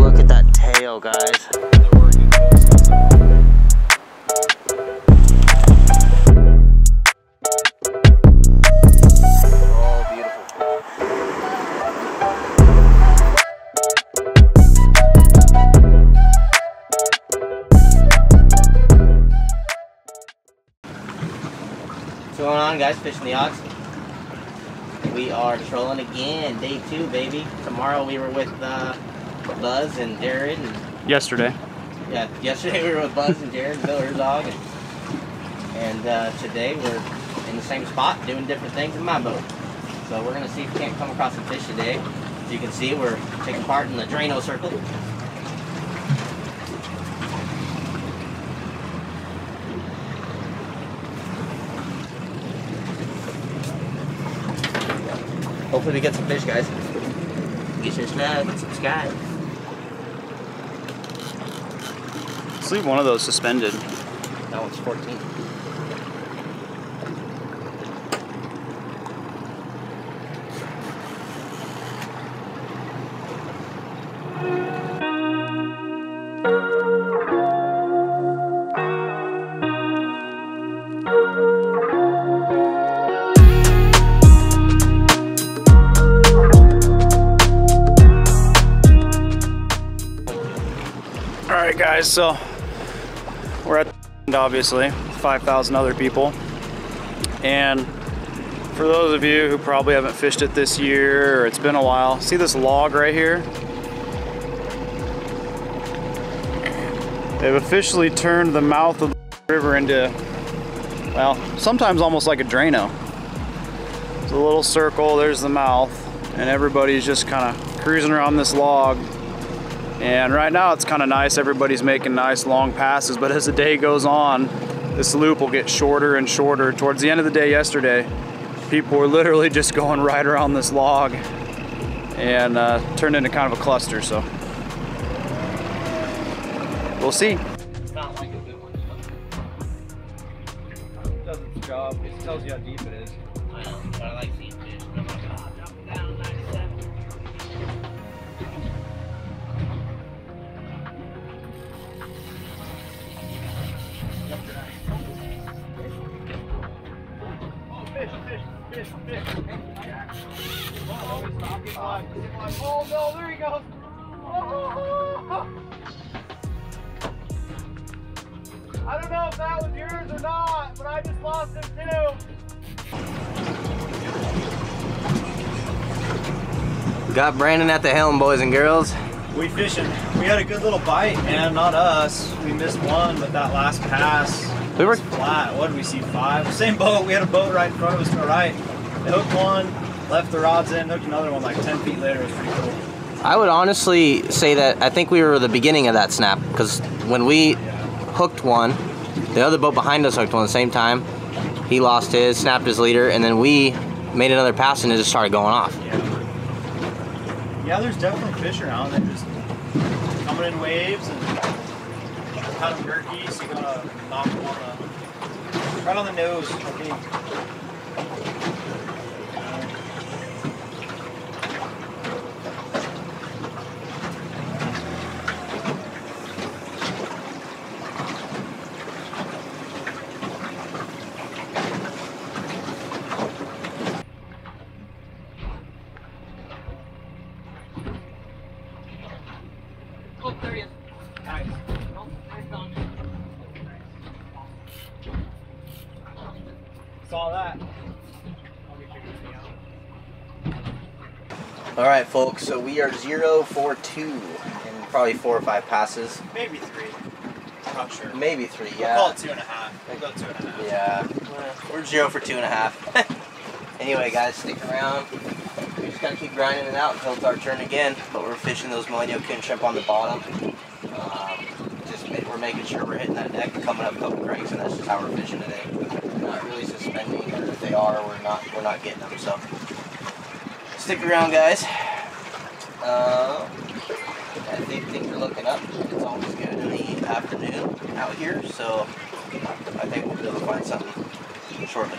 Look at that tail, guys. What's going on, guys? Fishing the Odds. We are trolling again, day two, baby. Tomorrow we were with Buzz and Jared. And yesterday. Yeah, yesterday we were with Buzz and Jared, Bill Herzog, and today we're in the same spot doing different things in my boat. So we're gonna see if we can't come across some fish today. As you can see, we're taking part in the Drano circle. Hopefully we get some fish, guys. Get your snag, get some sky. Let's leave one of those suspended. That one's 14. So we're at the end, obviously 5,000 other people, and for those of you who probably haven't fished it this year or it's been a while, see this log right here? They've officially turned the mouth of the river into, well, sometimes almost like a Drano. It's a little circle, there's the mouth, and everybody's just kind of cruising around this log. And right now it's kind of nice, everybody's making nice long passes, but as the day goes on, this loop will get shorter and shorter. Towards the end of the day yesterday, people were literally just going right around this log and turned into kind of a cluster, so we'll see. It's not like a good one. It does its job, it tells you how deep it is. I like seeing fish. Oh my God, drop it down 97. Fish. Oh no, there he goes. Oh. I don't know if that was yours or not, but I just lost him too. Got Brandon at the helm, boys and girls. We fishing. We had a good little bite, and not us. We missed one, but that last pass. We were flat. What did we see? Five. Same boat. We had a boat right in front of us to the right. They hooked one, left the rods in, hooked another one like 10 feet later. It was pretty cool. I would honestly say that I think we were the beginning of that snap, because when we hooked one, the other boat behind us hooked one at the same time. He lost his, snapped his leader, and then we made another pass and it just started going off. Yeah, there's definitely fish around. They're just coming in waves and kind of jerky, so you gotta knock them right on the nose. Okay. Oh, there he is. Nice. Saw that. All right, folks. So we are 0 for 2 and probably 4 or 5 passes. Maybe 3. I'm not sure. Maybe 3. Yeah. We'll call it 2.5. We'll go 2.5. Yeah. We're 0 for 2.5. Anyway, guys, stick around. We just gotta keep grinding it out until it's our turn again. But we're fishing those Millennial King shrimp on the bottom. We're making sure we're hitting that deck, coming up a couple cranks, and that's just how we're fishing today. We're not really suspending, or if they are, we're not getting them. So stick around, guys. I think things are looking up. It's always good in the afternoon out here, so I think we'll be able to find something shortly.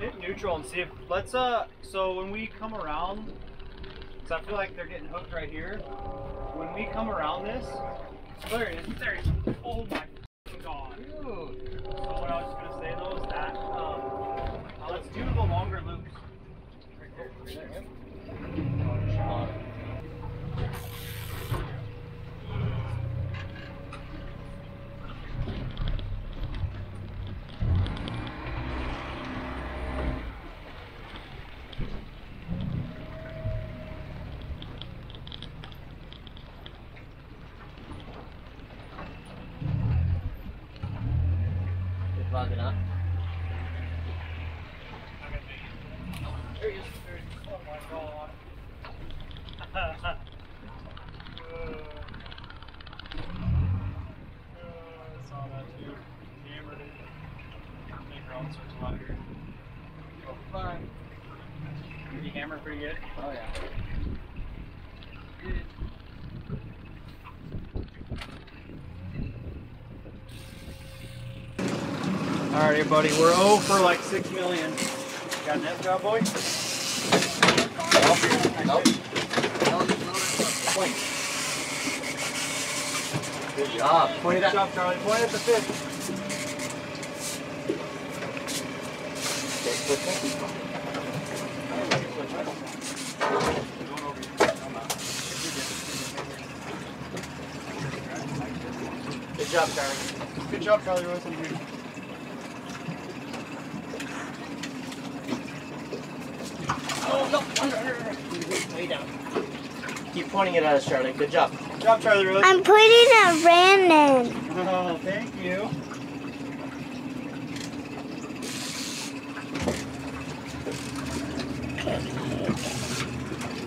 It knew neutral and see if, let's, so when we come around, because I feel like they're getting hooked right here. When we come around this, there it is, there it is. Oh my God. Dude. So what I was just gonna say though is that, let's do the longer loops. Right there, right there. Alright everybody, we're 0 for like 6 million. Got a net, cowboy? Nope. Good job. Point it up, Charlie. Point at the fish. Good job, Charlie. Good job, Charlie. Rosen here. Oh, no, under. Way down. Keep pointing it at us, Charlie. Good job. Good job, Charlie Rose. I'm pointing at Brandon. Oh, thank you.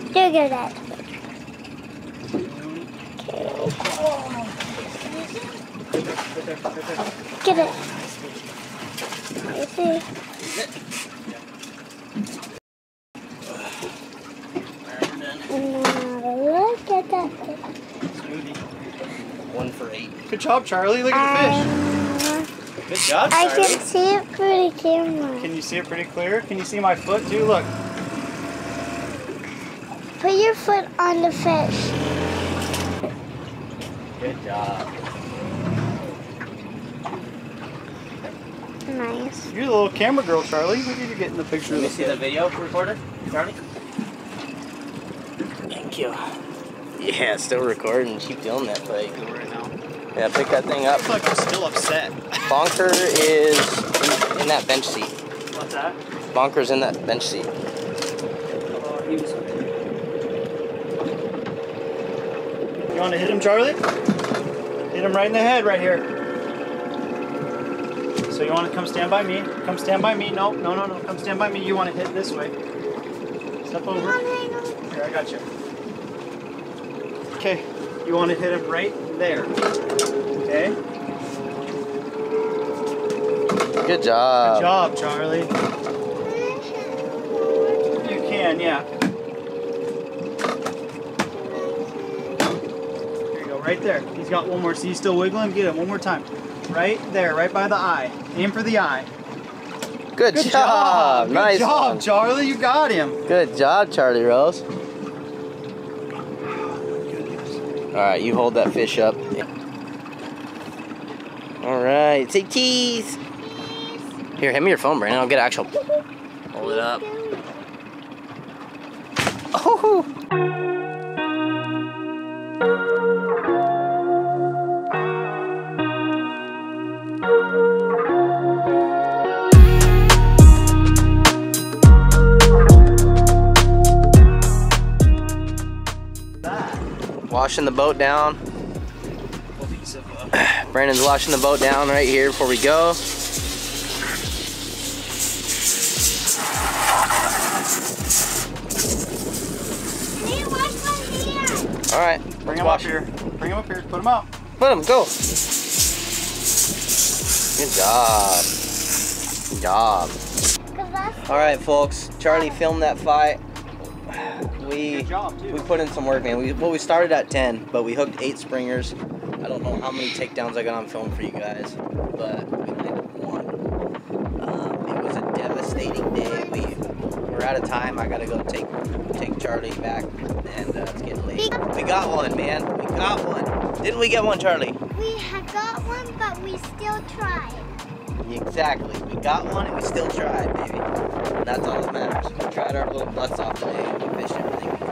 You're good at it. Okay. Get it. Is it? Good job, Charlie. Look at the fish. Good job, Charlie. I can see it pretty clear. Can you see it pretty clear? Can you see my foot too? Look. Put your foot on the fish. Good job. Nice. You're the little camera girl, Charlie. We need to get in the picture. Can you see the video recorder, Charlie? Thank you. Yeah, still recording. Keep doing that, like. Right now. Yeah, pick that thing up. I feel like I'm still upset. Bonker is in that bench seat. What's that? Bonker's in that bench seat. Oh, he was... You want to hit him, Charlie? Hit him right in the head, right here. So you want to come stand by me? Come stand by me. No, no, no, no. Come stand by me. You want to hit this way. Step over. Here, I got you. Okay. You want to hit him right there. Okay? Good job. Good job, Charlie. You can, yeah. There you go, right there. He's got one more. See, he's still wiggling? Get him one more time. Right there, right by the eye. Aim for the eye. Good job. Nice. Good job, Charlie. You got him. Good job, Charlie Rose. All right, you hold that fish up. All right, say cheese. Here, hand me your phone, Brandon. I'll get actual. Hold it up. Oh. Washing the boat down. Brandon's washing the boat down right here before we go. All right, bring him up here. Bring him up here. Put him out. Put him. Go. Good job. Good job. All right, folks. Charlie filmed that fight. We put in some work, man. We started at 10, but we hooked 8 springers. I don't know how many takedowns I got on film for you guys, but we landed 1. It was a devastating day. We out of time. I gotta go take Charlie back, and it's getting late. We got one, man. We got one. Didn't we get one, Charlie? We have got one, but we still tried. Exactly. We got one, and we still tried, baby. And that's all that matters. We tried our little butts off today, and we fished everything we could.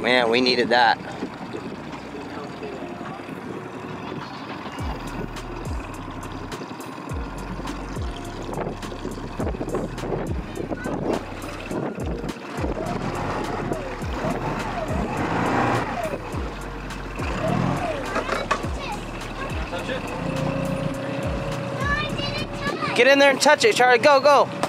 Man, we needed that. Touch it. No, I didn't touch it. Get in there and touch it, Charlie. Go, go.